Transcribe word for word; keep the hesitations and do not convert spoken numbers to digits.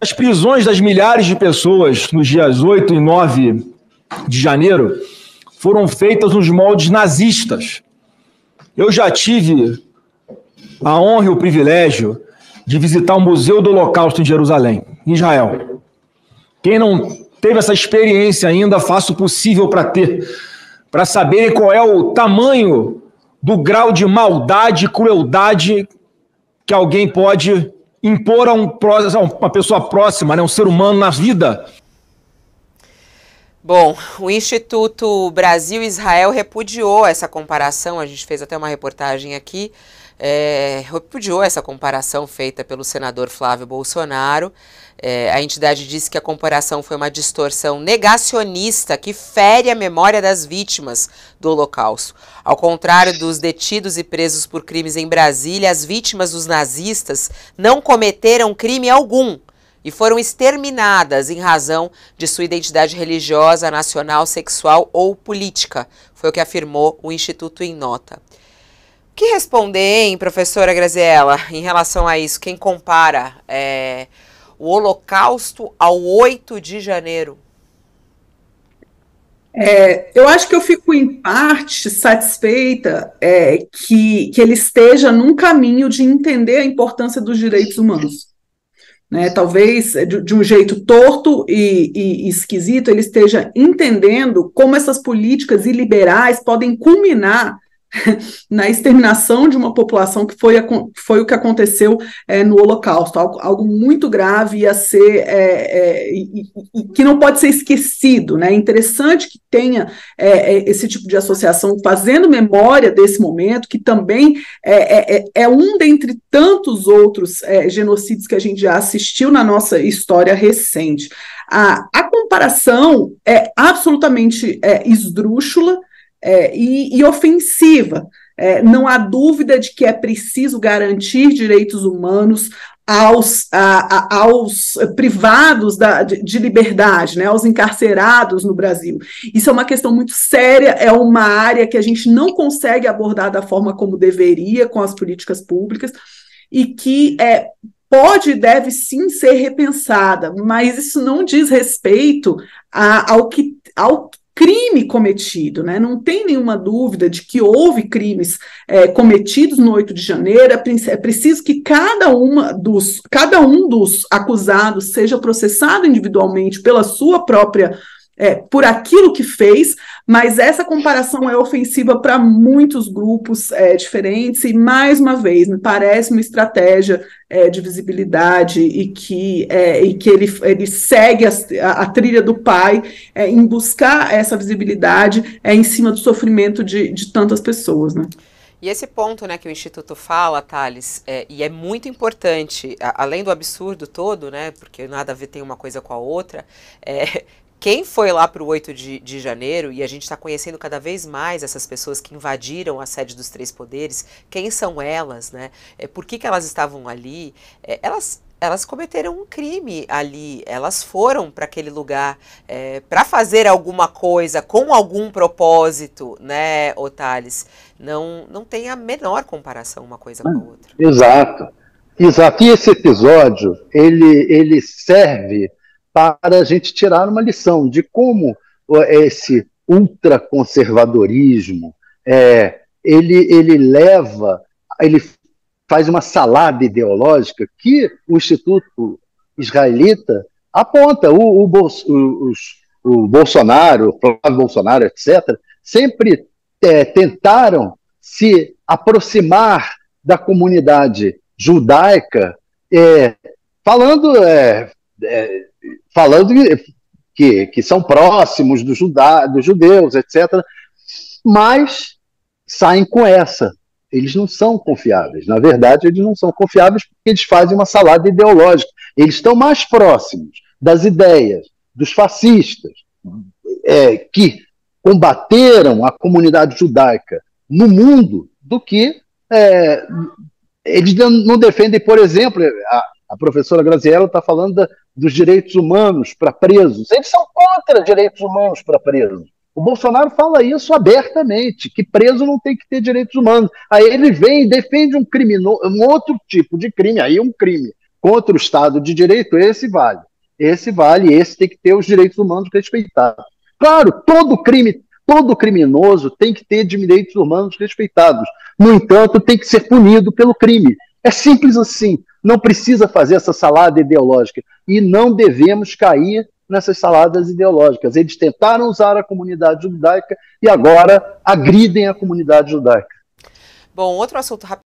As prisões das milhares de pessoas nos dias oito e nove de janeiro foram feitas nos moldes nazistas. Eu já tive a honra e o privilégio de visitar o Museu do Holocausto em Jerusalém, em Israel. Quem não teve essa experiência ainda, faça o possível para ter, para saberem qual é o tamanho do grau de maldade e crueldade que alguém pode impor a, um, a uma pessoa próxima, né, um ser humano na vida. Bom, o Instituto Brasil-Israel repudiou essa comparação, a gente fez até uma reportagem aqui, é, repudiou essa comparação feita pelo senador Flávio Bolsonaro. É, a entidade disse que a comparação foi uma distorção negacionista que fere a memória das vítimas do Holocausto. Ao contrário dos detidos e presos por crimes em Brasília, as vítimas dos nazistas não cometeram crime algum e foram exterminadas em razão de sua identidade religiosa, nacional, sexual ou política. Foi o que afirmou o Instituto em nota. O que responder, hein, professora Graziella, em relação a isso? Quem compara é, o Holocausto ao oito de janeiro? É, eu acho que eu fico, em parte, satisfeita é, que, que ele esteja num caminho de entender a importância dos direitos humanos. Né, talvez de, de um jeito torto e, e esquisito, ele esteja entendendo como essas políticas iliberais podem culminar na exterminação de uma população, que foi, a, foi o que aconteceu é, no Holocausto, algo, algo muito grave a ser, é, é, e, e, que não pode ser esquecido. Né? É interessante que tenha é, esse tipo de associação, fazendo memória desse momento, que também é, é, é um dentre tantos outros é, genocídios que a gente já assistiu na nossa história recente. A, a comparação é absolutamente é, esdrúxula, É, e, e ofensiva. É, não há dúvida de que é preciso garantir direitos humanos aos, a, a, aos privados da, de, de liberdade, né, aos encarcerados no Brasil. Isso é uma questão muito séria, é uma área que a gente não consegue abordar da forma como deveria com as políticas públicas e que é, pode e deve sim ser repensada, mas isso não diz respeito a, ao que... Ao, crime cometido, né? Não tem nenhuma dúvida de que houve crimes é, cometidos no oito de janeiro, é preciso que cada, uma dos, cada um dos acusados seja processado individualmente pela sua própria, é, por aquilo que fez, mas essa comparação é ofensiva para muitos grupos é, diferentes e, mais uma vez, me parece uma estratégia é, de visibilidade e que, é, e que ele, ele segue a, a trilha do pai é, em buscar essa visibilidade é, em cima do sofrimento de, de tantas pessoas, né? E esse ponto, né, que o Instituto fala, Thales, é, e é muito importante, a, além do absurdo todo, né, porque nada a ver tem uma coisa com a outra, é... Quem foi lá para o oito de janeiro, e a gente está conhecendo cada vez mais essas pessoas que invadiram a sede dos Três Poderes, quem são elas, né? É, por que que elas estavam ali? É, elas... elas cometeram um crime ali, elas foram para aquele lugar é, para fazer alguma coisa, com algum propósito, né, Thales? Não, não tem a menor comparação uma coisa com a outra. Exato, exato. E esse episódio, ele, ele serve para a gente tirar uma lição de como esse ultraconservadorismo, é, ele, ele leva, ele faz uma salada ideológica que o Instituto Israelita aponta. O, o, Bolso, o, o Bolsonaro, o Flávio Bolsonaro, etcétera, sempre é, tentaram se aproximar da comunidade judaica, é, falando... É, é, falando que, que são próximos do juda, dos judeus, etcétera, mas saem com essa. Eles não são confiáveis. Na verdade, eles não são confiáveis porque eles fazem uma salada ideológica. Eles estão mais próximos das ideias dos fascistas é, que combateram a comunidade judaica no mundo do que é, eles não defendem, por exemplo... A, A professora Graziella está falando da, dos direitos humanos para presos. Eles são contra direitos humanos para presos. O Bolsonaro fala isso abertamente, que preso não tem que ter direitos humanos. Aí ele vem e defende um, crimino, um outro tipo de crime, aí um crime Contra o Estado de Direito, esse vale. Esse vale, esse tem que ter os direitos humanos respeitados. Claro, todo crime, todo criminoso tem que ter direitos humanos respeitados. No entanto, tem que ser punido pelo crime. É simples assim. Não precisa fazer essa salada ideológica. E não devemos cair nessas saladas ideológicas. Eles tentaram usar a comunidade judaica e agora agridem a comunidade judaica. Bom, outro assunto rápido.